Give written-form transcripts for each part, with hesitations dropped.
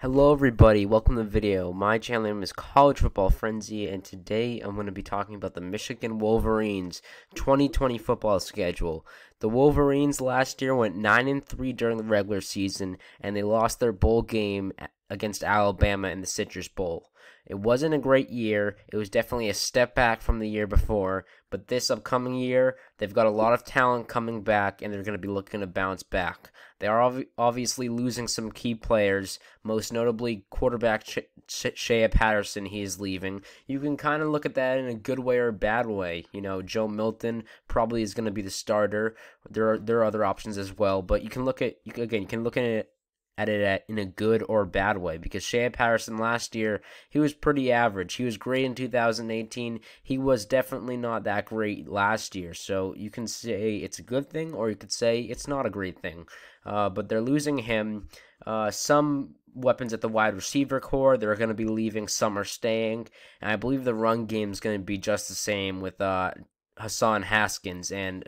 Hello everybody, welcome to the video. My channel name is College Football Frenzy, and today I'm going to be talking about the Michigan Wolverines 2020 football schedule. The Wolverines last year went 9-3 during the regular season, and they lost their bowl game against Alabama in the Citrus Bowl. It wasn't a great year. It was definitely a step back from the year before, but this upcoming year, they've got a lot of talent coming back, and they're going to be looking to bounce back. They are obviously losing some key players, most notably quarterback Shea Patterson. He is leaving. You can kind of look at that in a good way or a bad way. You know, Joe Milton probably is going to be the starter. There are other options as well, but you can look at it in a good or bad way, because Shea Patterson last year, he was pretty average. He was great in 2018. He was definitely not that great last year, so you can say it's a good thing, or you could say it's not a great thing, but they're losing him. Some weapons at the wide receiver core, they're going to be leaving, some are staying, and I believe the run game is going to be just the same with Hassan Haskins and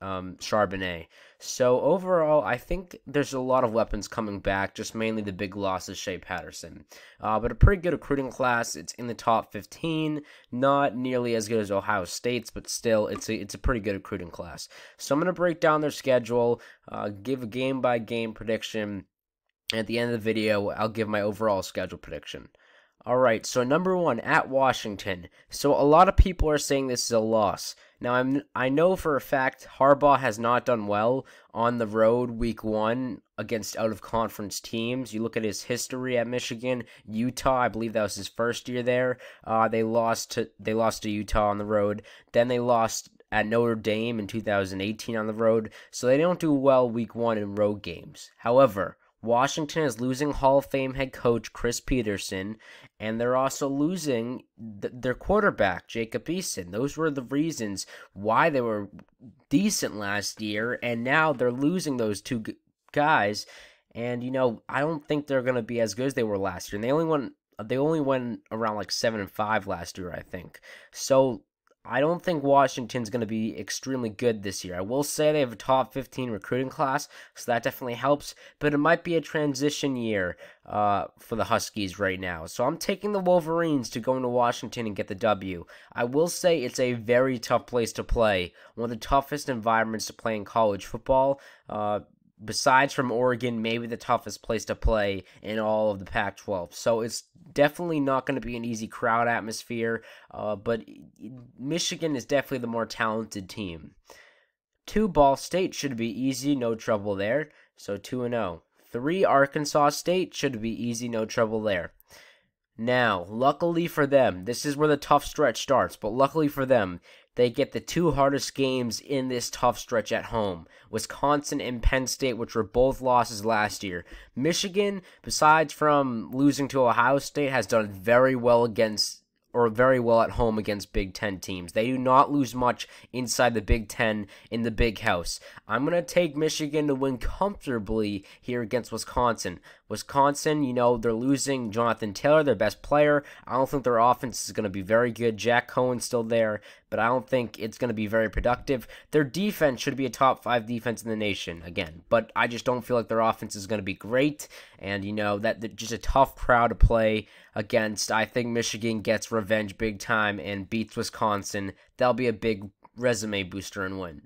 Charbonnet. So overall, I think there's a lot of weapons coming back, just mainly the big loss is Shea Patterson. But a pretty good recruiting class. It's in the top 15, not nearly as good as Ohio State's, but still, it's a pretty good recruiting class. So I'm going to break down their schedule, give a game-by-game prediction, and at the end of the video, I'll give my overall schedule prediction. Alright, so number one, at Washington. So a lot of people are saying this is a loss. Now, I know for a fact Harbaugh has not done well on the road week one against out-of-conference teams. You look at his history at Michigan, Utah, I believe that was his first year there. They lost to Utah on the road. Then they lost at Notre Dame in 2018 on the road. So they don't do well week one in road games. However, Washington is losing Hall of Fame head coach Chris Peterson, and they're also losing their quarterback, Jacob Eason. Those were the reasons why they were decent last year, and now they're losing those two guys. And, you know, I don't think they're going to be as good as they were last year. And they only went around like 7-5 last year, I think. So I don't think Washington's going to be extremely good this year. I will say they have a top 15 recruiting class, so that definitely helps, but it might be a transition year for the Huskies right now. So I'm taking the Wolverines to go into Washington and get the W. I will say it's a very tough place to play, one of the toughest environments to play in college football. Besides from Oregon, maybe the toughest place to play in all of the Pac-12. So it's definitely not going to be an easy crowd atmosphere, but Michigan is definitely the more talented team. 2, Ball State should be easy, no trouble there, so 2-0. 3, Arkansas State should be easy, no trouble there. Now, luckily for them, this is where the tough stretch starts, but luckily for them, they get the two hardest games in this tough stretch at home. Wisconsin and Penn State, which were both losses last year. Michigan, besides from losing to Ohio State, has done very well against, or very well at home against Big Ten teams. They do not lose much inside the Big Ten in the Big House. I'm going to take Michigan to win comfortably here against Wisconsin. Wisconsin, you know, they're losing Jonathan Taylor, their best player. I don't think their offense is going to be very good. Jack Cohen's still there, but I don't think it's going to be very productive. Their defense should be a top 5 defense in the nation, again, but I just don't feel like their offense is going to be great, and, you know, that just a tough crowd to play against. I think Michigan gets revenge big time and beats Wisconsin. That'll be a big resume booster and win.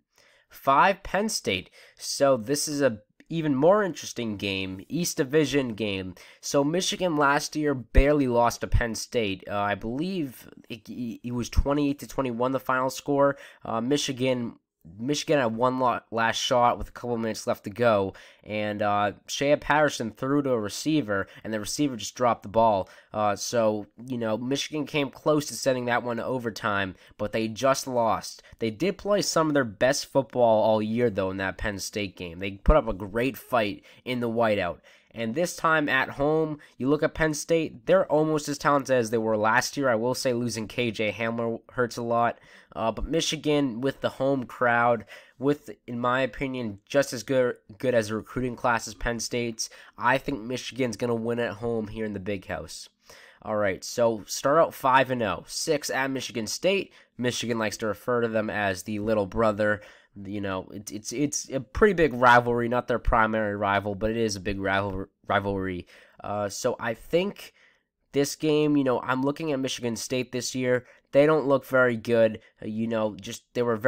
5, Penn State. So this is a even more interesting game, East Division game. So Michigan last year barely lost to Penn State. I believe it was 28-21 the final score. Michigan had one last shot with a couple minutes left to go, and Shea Patterson threw to a receiver, and the receiver just dropped the ball. So, you know, Michigan came close to sending that one to overtime, but they just lost. They did play some of their best football all year, though, in that Penn State game. They put up a great fight in the whiteout. And this time at home, you look at Penn State, they're almost as talented as they were last year. I will say losing K.J. Hamler hurts a lot. But Michigan, with the home crowd, with, in my opinion, just as good as a recruiting class as Penn State's, I think Michigan's going to win at home here in the Big House. All right, so start out 5-0. 6, at Michigan State. Michigan likes to refer to them as the little brother. You know, it's a pretty big rivalry, not their primary rival, but it is a big rival rivalry. So I think this game, you know, I'm looking at Michigan State this year. They don't look very good. You know, just they weren't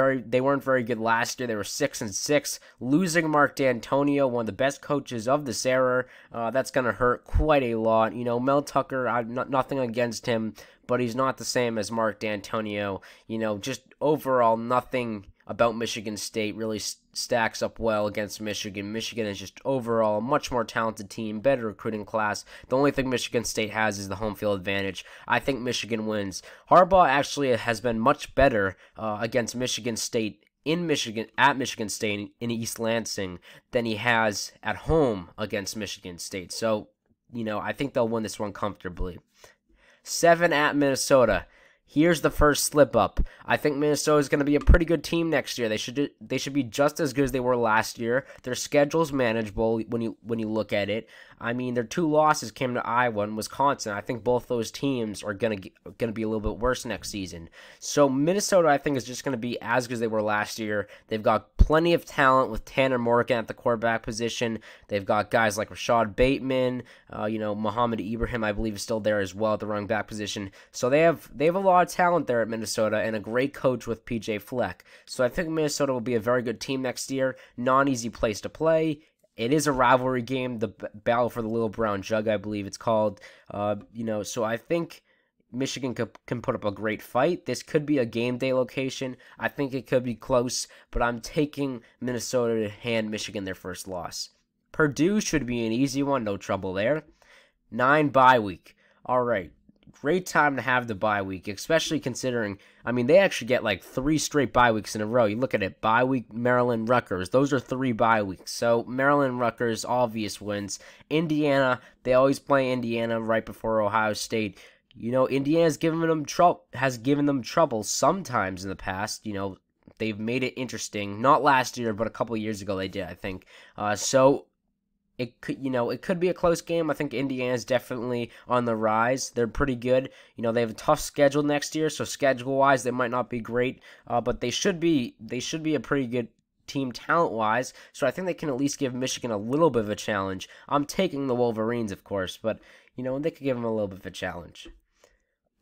very good last year. They were 6-6, losing Mark D'Antonio, one of the best coaches of this era. That's going to hurt quite a lot. You know, Mel Tucker, I'm nothing against him, but he's not the same as Mark D'Antonio. You know, just overall nothing about Michigan State really stacks up well against Michigan. Michigan is just overall a much more talented team, better recruiting class. The only thing Michigan State has is the home field advantage. I think Michigan wins. Harbaugh actually has been much better against Michigan State at Michigan State in East Lansing than he has at home against Michigan State. So, you know, I think they'll win this one comfortably. 7 at Minnesota. Here's the first slip-up. I think Minnesota is going to be a pretty good team next year. They should be just as good as they were last year. Their schedule's manageable when you look at it. I mean, their two losses came to Iowa and Wisconsin. I think both those teams are going to be a little bit worse next season. So Minnesota, I think, is just going to be as good as they were last year. They've got plenty of talent with Tanner Morgan at the quarterback position. They've got guys like Rashad Bateman. You know, Muhammad Ibrahim, I believe, is still there as well at the running back position. So they have a lot of talent there at Minnesota and a great coach with PJ Fleck. So I think Minnesota will be a very good team next year. Not an easy place to play. It is a rivalry game, the battle for the Little Brown Jug, I believe it's called. You know, so I think Michigan can put up a great fight. This could be a game day location. I think it could be close, but I'm taking Minnesota to hand Michigan their first loss. Purdue should be an easy one, no trouble there. 9 bye week. All right. Great time to have the bye week, especially considering, I mean, they actually get like 3 straight bye weeks in a row. You look at it, bye week, Maryland, Rutgers. Those are 3 bye weeks. So Maryland, Rutgers, obvious wins. Indiana, they always play Indiana right before Ohio State. You know, Indiana's given them trouble sometimes in the past. You know, they've made it interesting. Not last year, but a couple of years ago they did, I think. So It could be a close game. I think Indiana's definitely on the rise. They're pretty good. You know, they have a tough schedule next year, so schedule-wise they might not be great, but they should be a pretty good team talent-wise. So I think they can at least give Michigan a little bit of a challenge. I'm taking the Wolverines, of course, but you know, they could give them a little bit of a challenge.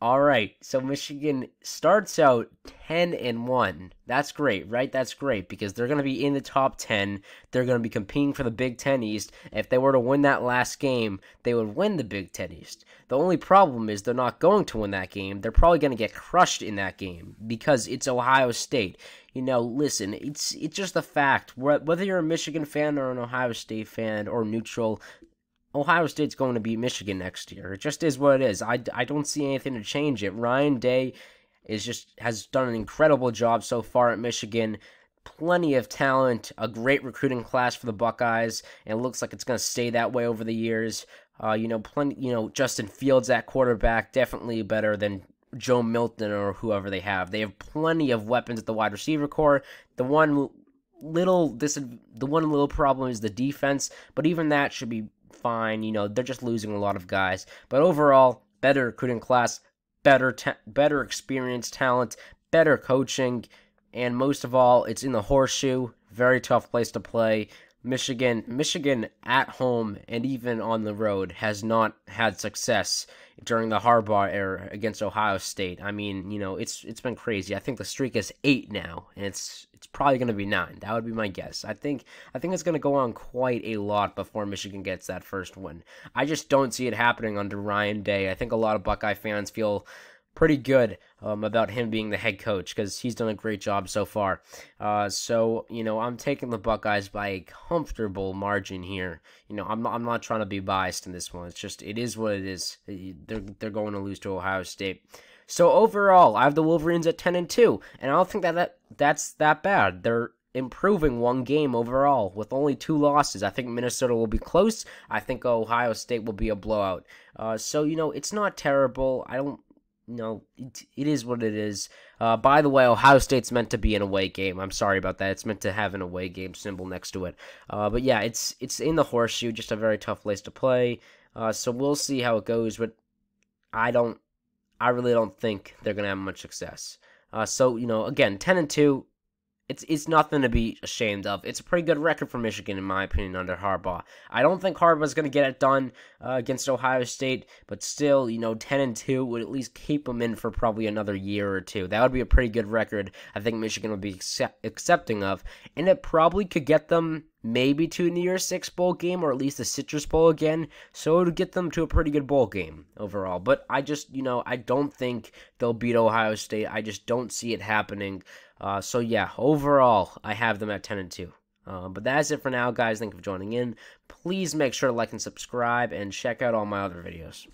All right, so Michigan starts out 10-1. That's great, right? That's great because they're going to be in the top 10. They're going to be competing for the Big Ten East. If they were to win that last game, they would win the Big Ten East. The only problem is they're not going to win that game. They're probably going to get crushed in that game because it's Ohio State. You know, listen, it's just a fact. Whether you're a Michigan fan or an Ohio State fan or neutral, Ohio State's going to beat Michigan next year. It just is what it is. I don't see anything to change it. Ryan Day has done an incredible job so far at Michigan. Plenty of talent, a great recruiting class for the Buckeyes, and it looks like it's going to stay that way over the years. You know, Justin Fields at quarterback, definitely better than Joe Milton or whoever they have. They have plenty of weapons at the wide receiver core. The one little problem is the defense, but even that should be fine. You know, they're just losing a lot of guys, but overall, better recruiting class, better experienced talent, better coaching, and most of all, it's in the Horseshoe. Very tough place to play. Michigan at home and even on the road has not had success during the Harbaugh era against Ohio State. I mean, you know, it's been crazy. I think the streak is 8 now, and it's probably going to be 9. That would be my guess. I think it's going to go on quite a lot before Michigan gets that first win. I just don't see it happening under Ryan Day. I think a lot of Buckeye fans feel pretty good about him being the head coach because he's done a great job so far. So, you know, I'm taking the Buckeyes by a comfortable margin here. You know, I'm not trying to be biased in this one. It's just, it is what it is. They're going to lose to Ohio State. So overall, I have the Wolverines at 10-2, and I don't think that's that bad. They're improving one game overall with only 2 losses. I think Minnesota will be close. I think Ohio State will be a blowout. So, you know, it's not terrible. It is what it is. By the way, Ohio State's meant to be an away game. I'm sorry about that. It's meant to have an away game symbol next to it. But yeah, it's in the Horseshoe, just a very tough place to play. So we'll see how it goes, but I really don't think they're going to have much success. So, you know, again, 10-2, It's nothing to be ashamed of. It's a pretty good record for Michigan, in my opinion, under Harbaugh. I don't think Harbaugh's going to get it done against Ohio State, but still, you know, 10-2 would at least keep them in for probably another year or two. That would be a pretty good record I think Michigan would be accepting of, and it probably could get them maybe to a New Year's Six bowl game or at least the Citrus Bowl again, so it would get them to a pretty good bowl game overall. But I just, you know, I don't think they'll beat Ohio State. I just don't see it happening. So yeah, overall, I have them at 10-2. But that is it for now, guys. Thank you for joining in. Please make sure to like and subscribe and check out all my other videos.